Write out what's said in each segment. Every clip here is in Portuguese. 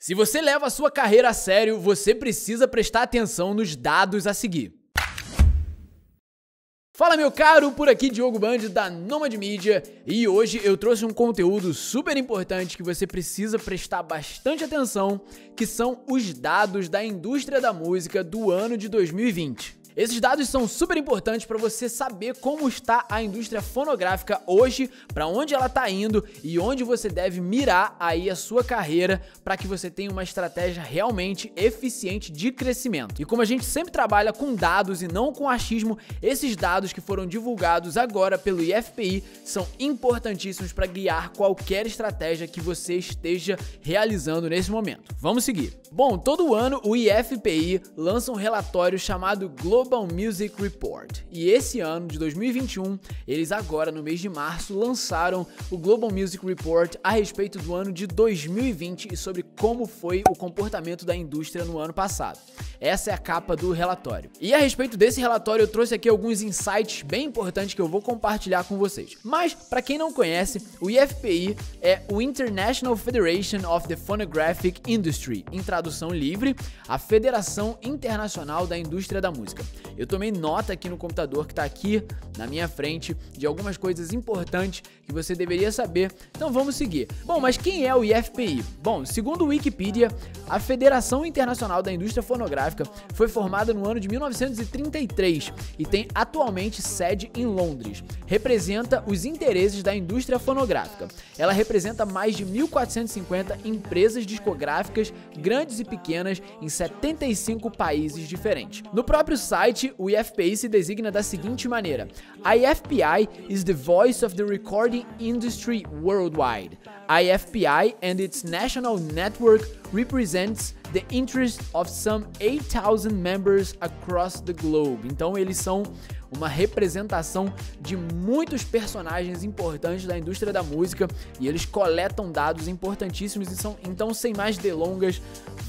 Se você leva a sua carreira a sério, você precisa prestar atenção nos dados a seguir. Fala meu caro, por aqui Diogo O'Band da Nommad Media e hoje eu trouxe um conteúdo super importante que você precisa prestar bastante atenção, que são os dados da indústria da música do ano de 2020. Esses dados são super importantes para você saber como está a indústria fonográfica hoje, para onde ela está indo e onde você deve mirar aí a sua carreira para que você tenha uma estratégia realmente eficiente de crescimento. E como a gente sempre trabalha com dados e não com achismo, esses dados que foram divulgados agora pelo IFPI são importantíssimos para guiar qualquer estratégia que você esteja realizando nesse momento. Vamos seguir. Bom, todo ano o IFPI lança um relatório chamado Global Music Report. E esse ano de 2021, eles agora no mês de março lançaram o Global Music Report a respeito do ano de 2020 e sobre como foi o comportamento da indústria no ano passado. Essa é a capa do relatório. E a respeito desse relatório, eu trouxe aqui alguns insights bem importantes que eu vou compartilhar com vocês. Mas, para quem não conhece, o IFPI é o International Federation of the Phonographic Industry, em tradução livre, a Federação Internacional da Indústria da Música. Eu tomei nota aqui no computador que está aqui na minha frente de algumas coisas importantes que você deveria saber, então vamos seguir. Bom, mas quem é o IFPI? Bom, segundo o Wikipedia, a Federação Internacional da Indústria Fonográfica foi formada no ano de 1933 e tem atualmente sede em Londres. Representa os interesses da indústria fonográfica. Ela representa mais de 1.450 empresas discográficas, grandes e pequenas, em 75 países diferentes. No próprio site, o IFPI se designa da seguinte maneira: IFPI is the voice of the recording industry worldwide. IFPI and its national network represents the interest of some 8,000 members across the globe. Então eles são uma representação de muitos personagens importantes da indústria da música e eles coletam dados importantíssimos, então sem mais delongas,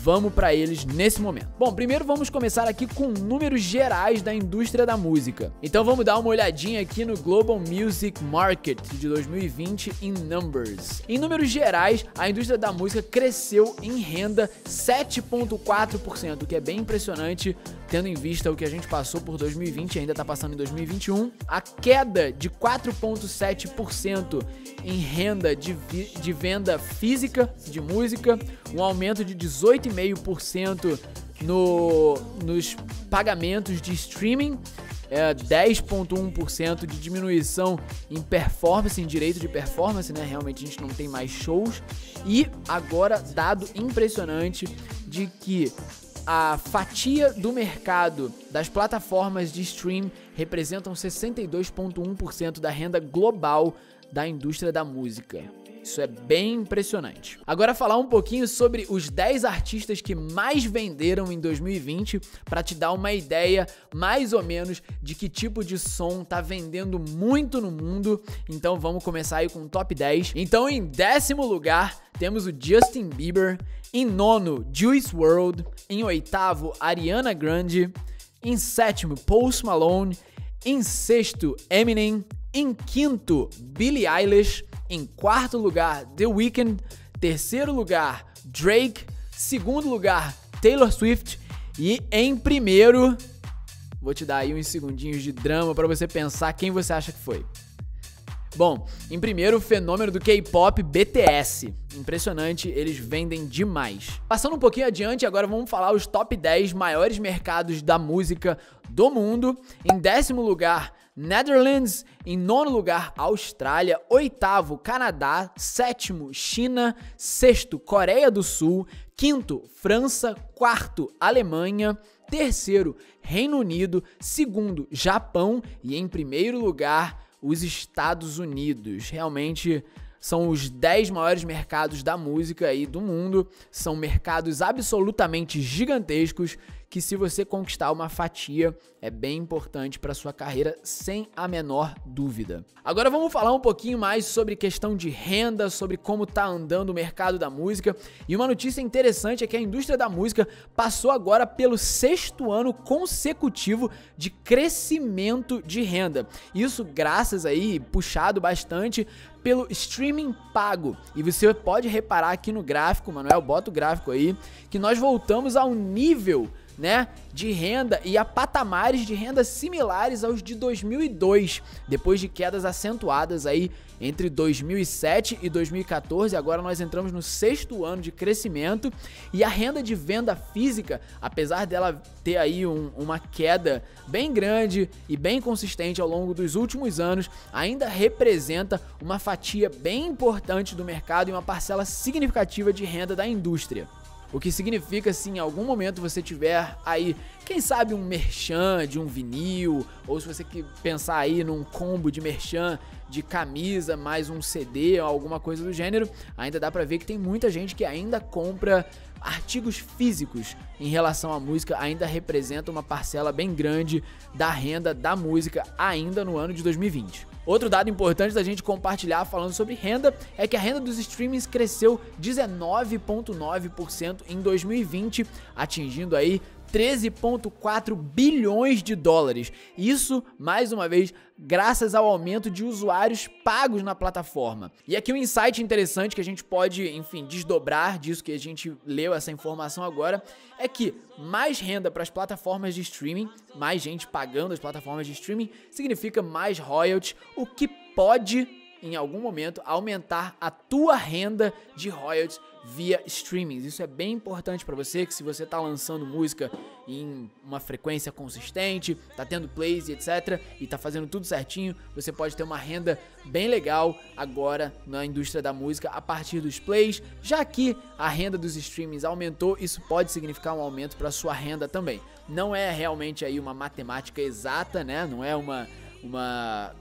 vamos para eles nesse momento. Bom, primeiro vamos começar aqui com números gerais da indústria da música. Então vamos dar uma olhadinha aqui no Global Music Market de 2020 em numbers. Em números gerais, a indústria da música cresceu em renda 7,4%, o que é bem impressionante, tendo em vista o que a gente passou por 2020 e ainda está passando em 2021, a queda de 4,7% em renda de venda física de música, um aumento de 18,5% nos pagamentos de streaming, 10,1% de diminuição em performance, em direito de performance, né? Realmente a gente não tem mais shows. E agora, dado impressionante de que a fatia do mercado das plataformas de stream representam 62,1% da renda global da indústria da música. Isso é bem impressionante. Agora falar um pouquinho sobre os 10 artistas que mais venderam em 2020 para te dar uma ideia mais ou menos de que tipo de som tá vendendo muito no mundo. Então vamos começar aí com o top 10. Então em 10º lugar temos o Justin Bieber, em 9º Juice WRLD, em 8º Ariana Grande, em 7º Post Malone, em 6º Eminem, em 5º Billie Eilish, em 4º lugar The Weeknd, 3º lugar Drake, 2º lugar Taylor Swift e em 1º, vou te dar aí uns segundinhos de drama para você pensar quem você acha que foi. Bom, em 1º o fenômeno do K-pop BTS. Impressionante, eles vendem demais. Passando um pouquinho adiante, agora vamos falar os top 10 maiores mercados da música do mundo. Em 10º lugar, Netherlands, em 9º lugar, Austrália, 8º, Canadá, 7º, China, 6º, Coreia do Sul, 5º, França, 4º, Alemanha, 3º, Reino Unido, 2º, Japão e em 1º lugar, os Estados Unidos. Realmente são os 10 maiores mercados da música aí do mundo, são mercados absolutamente gigantescos que se você conquistar uma fatia é bem importante para sua carreira, sem a menor dúvida. Agora vamos falar um pouquinho mais sobre questão de renda, sobre como tá andando o mercado da música. E uma notícia interessante é que a indústria da música passou agora pelo 6º ano consecutivo de crescimento de renda. Isso graças aí, puxado bastante pelo streaming pago. E você pode reparar aqui no gráfico, Manuel, bota o gráfico aí, que nós voltamos ao nível, né, de renda e a patamares de renda similares aos de 2002, depois de quedas acentuadas aí entre 2007 e 2014, agora nós entramos no 6º ano de crescimento. E a renda de venda física, apesar dela ter aí uma queda bem grande e bem consistente ao longo dos últimos anos, ainda representa uma fatia bem importante do mercado e uma parcela significativa de renda da indústria. O que significa, se em algum momento você tiver aí, quem sabe, um merchan de um vinil, ou se você pensar aí num combo de merchan de camisa mais um CD ou alguma coisa do gênero, ainda dá pra ver que tem muita gente que ainda compra artigos físicos em relação à música, ainda representa uma parcela bem grande da renda da música ainda no ano de 2020. Outro dado importante da gente compartilhar falando sobre renda é que a renda dos streamings cresceu 19,9% em 2020, atingindo aí 13,4 bilhões de dólares. Isso, mais uma vez, graças ao aumento de usuários pagos na plataforma. E aqui um insight interessante que a gente pode, enfim, desdobrar disso que a gente leu essa informação agora, é que mais renda para as plataformas de streaming, mais gente pagando as plataformas de streaming, significa mais royalties, o que pode, em algum momento, aumentar a tua renda de royalties via streamings. Isso é bem importante para você, que se você tá lançando música em uma frequência consistente, tá tendo plays e etc, e tá fazendo tudo certinho, você pode ter uma renda bem legal agora na indústria da música a partir dos plays. Já que a renda dos streamings aumentou, isso pode significar um aumento para sua renda também. Não é realmente aí uma matemática exata, né? Não é uma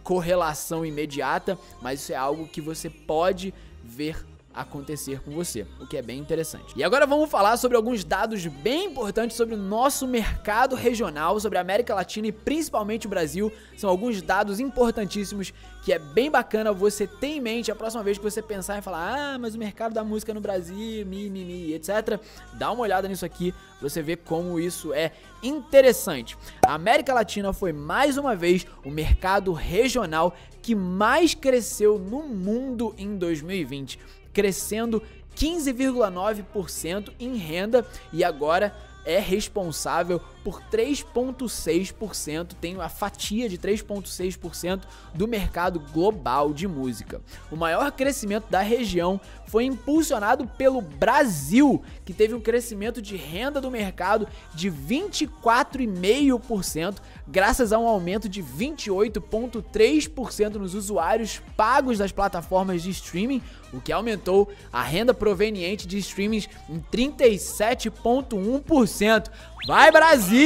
correlação imediata, mas isso é algo que você pode ver acontecer com você, o que é bem interessante. E agora vamos falar sobre alguns dados bem importantes sobre o nosso mercado regional, sobre a América Latina e principalmente o Brasil. São alguns dados importantíssimos que é bem bacana você ter em mente a próxima vez que você pensar em falar, ah, mas o mercado da música no Brasil, etc. Dá uma olhada nisso aqui, você vê como isso é interessante. A América Latina foi mais uma vez o mercado regional que mais cresceu no mundo em 2020, crescendo 15,9% em renda e agora é responsável por 3,6%, tem uma fatia de 3,6% do mercado global de música. O maior crescimento da região foi impulsionado pelo Brasil, que teve um crescimento de renda do mercado de 24,5%, graças a um aumento de 28,3% nos usuários pagos das plataformas de streaming, o que aumentou a renda proveniente de streamings em 37,1%. Vai, Brasil!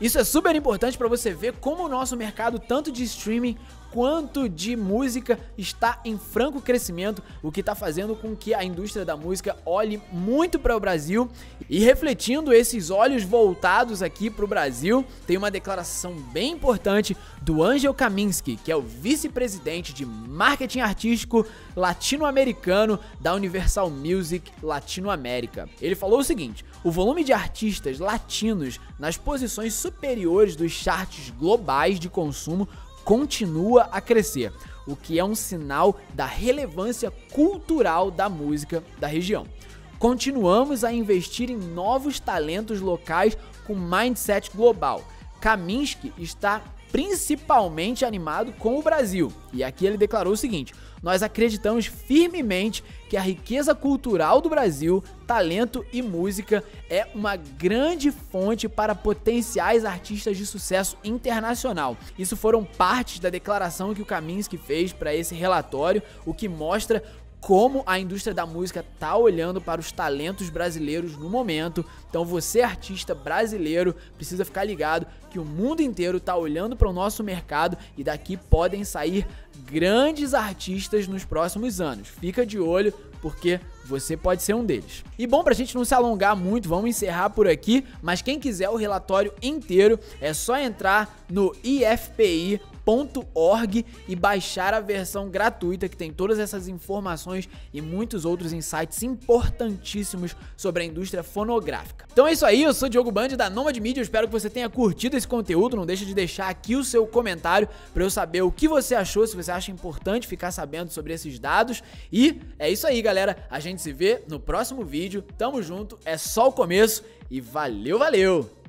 Isso é super importante para você ver como o nosso mercado, tanto de streaming quanto de música, está em franco crescimento, o que está fazendo com que a indústria da música olhe muito para o Brasil. E refletindo esses olhos voltados aqui para o Brasil, tem uma declaração bem importante do Ángel Kaminsky, que é o vice-presidente de marketing artístico latino-americano da Universal Music Latino América. Ele falou o seguinte: o volume de artistas latinos nas posições superiores dos charts globais de consumo continua a crescer, o que é um sinal da relevância cultural da música da região. Continuamos a investir em novos talentos locais com mindset global. Kaminsky está principalmente animado com o Brasil. E aqui ele declarou o seguinte: nós acreditamos firmemente que a riqueza cultural do Brasil, talento e música é uma grande fonte para potenciais artistas de sucesso internacional. Isso foram partes da declaração que o Kaminsky fez para esse relatório, o que mostra como a indústria da música tá olhando para os talentos brasileiros no momento. Então você, artista brasileiro, precisa ficar ligado que o mundo inteiro tá olhando para o nosso mercado e daqui podem sair grandes artistas nos próximos anos. Fica de olho, porque você pode ser um deles. E bom, pra gente não se alongar muito, vamos encerrar por aqui, mas quem quiser o relatório inteiro, é só entrar no IFPI.org e baixar a versão gratuita que tem todas essas informações e muitos outros insights importantíssimos sobre a indústria fonográfica. Então é isso aí, eu sou o Diogo O'Band da Nommad Media, eu espero que você tenha curtido esse conteúdo, não deixa de deixar aqui o seu comentário para eu saber o que você achou, se você acha importante ficar sabendo sobre esses dados, e é isso aí galera, a gente se vê no próximo vídeo, tamo junto, é só o começo e valeu, valeu!